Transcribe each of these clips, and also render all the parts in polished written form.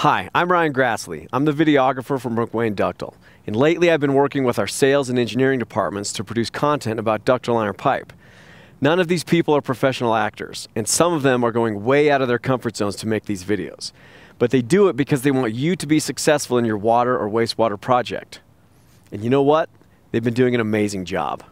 Hi, I'm Ryan Grassley. I'm the videographer for McWane Ductile, and lately I've been working with our sales and engineering departments to produce content about ductile iron pipe. None of these people are professional actors, and some of them are going way out of their comfort zones to make these videos. But they do it because they want you to be successful in your water or wastewater project. And you know what? They've been doing an amazing job.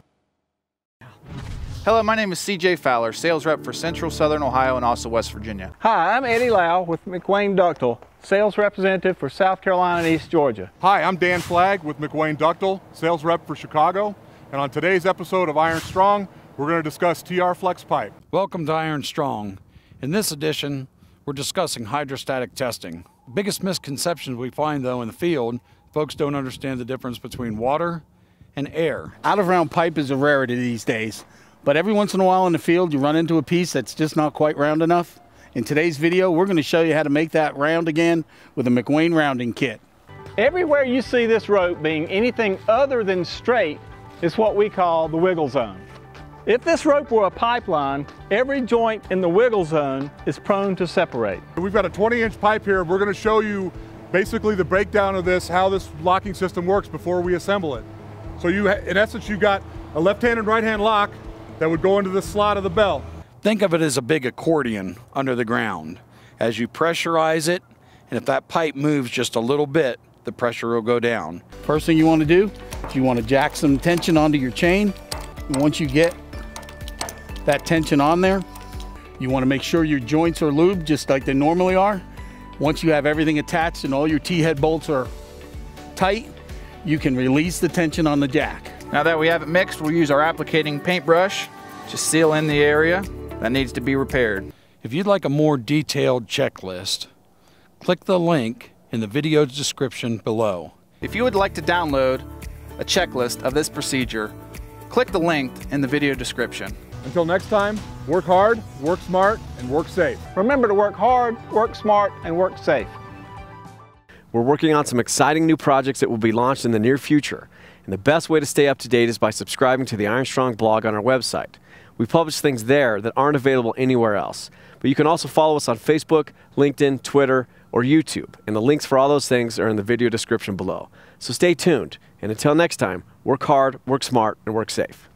Hello, my name is C.J. Fowler, sales rep for Central, Southern Ohio, and also West Virginia. Hi, I'm Eddie Lau with McWane Ductile, sales representative for South Carolina and East Georgia. Hi, I'm Dan Flagg with McWane Ductile, sales rep for Chicago. And on today's episode of Iron Strong, we're going to discuss TR Flex Pipe. Welcome to Iron Strong. In this edition, we're discussing hydrostatic testing. The biggest misconceptions we find, though, in the field, folks don't understand the difference between water and air. Out-of-round pipe is a rarity these days. But every once in a while in the field, you run into a piece that's just not quite round enough. In today's video, we're going to show you how to make that round again with a McWane rounding kit. Everywhere you see this rope being anything other than straight is what we call the wiggle zone. If this rope were a pipeline, every joint in the wiggle zone is prone to separate. We've got a 20-inch pipe here. We're going to show you basically the breakdown of this, how this locking system works before we assemble it. So in essence, you've got a left-hand and right-hand lock that would go into the slot of the bell. Think of it as a big accordion under the ground. As you pressurize it, and if that pipe moves just a little bit, the pressure will go down. First thing you want to do is you want to jack some tension onto your chain. And once you get that tension on there, you want to make sure your joints are lubed just like they normally are. Once you have everything attached and all your T-head bolts are tight, you can release the tension on the jack. Now that we have it mixed, we'll use our applicating paintbrush to seal in the area that needs to be repaired. If you'd like a more detailed checklist, click the link in the video description below. If you would like to download a checklist of this procedure, click the link in the video description. Until next time, work hard, work smart, and work safe. Remember to work hard, work smart, and work safe. We're working on some exciting new projects that will be launched in the near future. And the best way to stay up to date is by subscribing to the Iron Strong blog on our website. We publish things there that aren't available anywhere else. But you can also follow us on Facebook, LinkedIn, Twitter, or YouTube. And the links for all those things are in the video description below. So stay tuned. And until next time, work hard, work smart, and work safe.